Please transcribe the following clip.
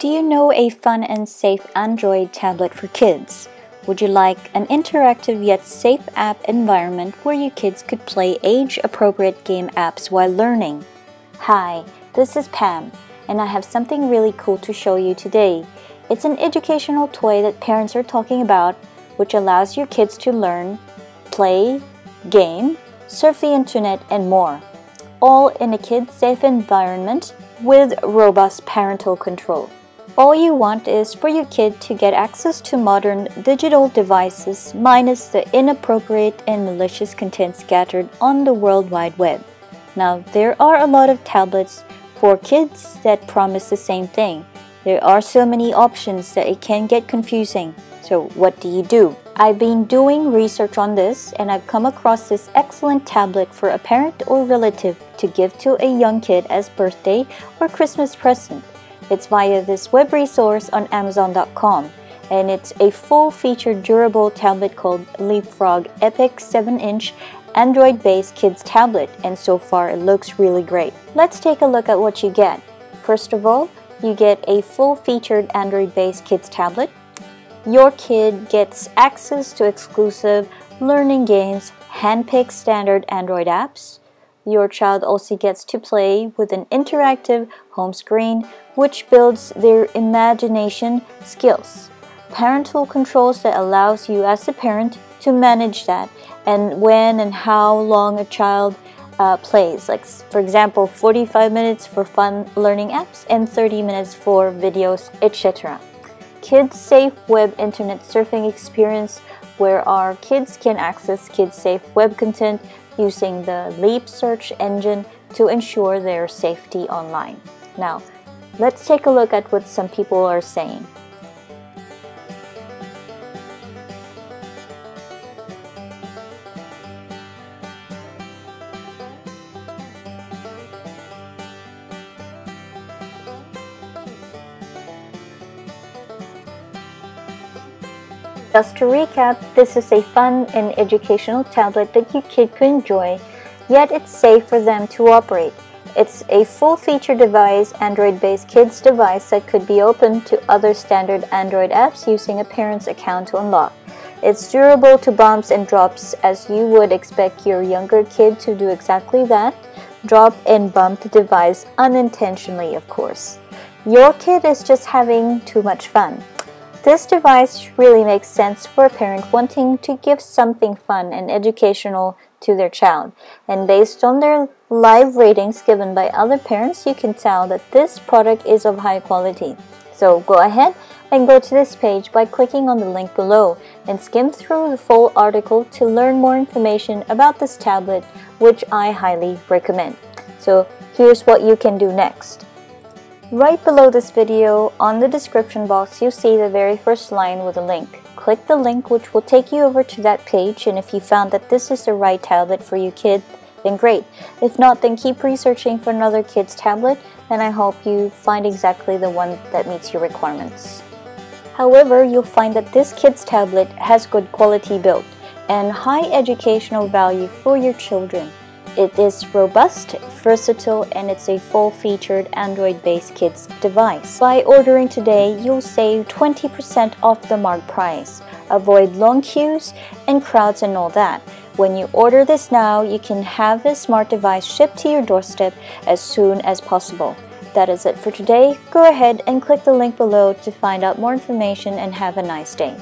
Do you know a fun and safe Android tablet for kids? Would you like an interactive yet safe app environment where your kids could play age-appropriate game apps while learning? Hi, this is Pam, and I have something really cool to show you today. It's an educational toy that parents are talking about, which allows your kids to learn, play, game, surf the internet, and more, all in a kid-safe environment with robust parental control. All you want is for your kid to get access to modern digital devices minus the inappropriate and malicious content scattered on the World Wide Web. Now, there are a lot of tablets for kids that promise the same thing. There are so many options that it can get confusing. So what do you do? I've been doing research on this and I've come across this excellent tablet for a parent or relative to give to a young kid as birthday or Christmas present. It's via this web resource on Amazon.com, and it's a full-featured durable tablet called LeapFrog Epic 7-inch Android-based kids tablet, and so far it looks really great. Let's take a look at what you get. First of all, you get a full-featured Android-based kids tablet. Your kid gets access to exclusive learning games, hand-picked standard Android apps. Your child also gets to play with an interactive home screen, which builds their imagination skills. Parental controls that allows you as a parent to manage that and when and how long a child plays. Like, for example, 45 minutes for fun learning apps and 30 minutes for videos, etc. Kids-safe web internet surfing experience, where our kids can access kids-safe web content using the Leap Search engine to ensure their safety online. Now, let's take a look at what some people are saying. Just to recap, this is a fun and educational tablet that your kid could enjoy, yet it's safe for them to operate. It's a full-feature device, Android-based kids device that could be opened to other standard Android apps using a parent's account to unlock. It's durable to bumps and drops, as you would expect your younger kid to do exactly that, drop and bump the device unintentionally, of course. Your kid is just having too much fun. This device really makes sense for a parent wanting to give something fun and educational to their child. And based on their live ratings given by other parents, you can tell that this product is of high quality. So go ahead and go to this page by clicking on the link below and skim through the full article to learn more information about this tablet, which I highly recommend. So here's what you can do next. Right below this video, on the description box, you see the very first line with a link. Click the link, which will take you over to that page, and if you found that this is the right tablet for your kid, then great. If not, then keep researching for another kid's tablet, and I hope you find exactly the one that meets your requirements. However, you'll find that this kid's tablet has good quality built and high educational value for your children. It is robust, versatile, and it's a full-featured Android-based kids device. By ordering today, you'll save 20% off the marked price. Avoid long queues and crowds and all that. When you order this now, you can have this smart device shipped to your doorstep as soon as possible. That is it for today. Go ahead and click the link below to find out more information, and have a nice day.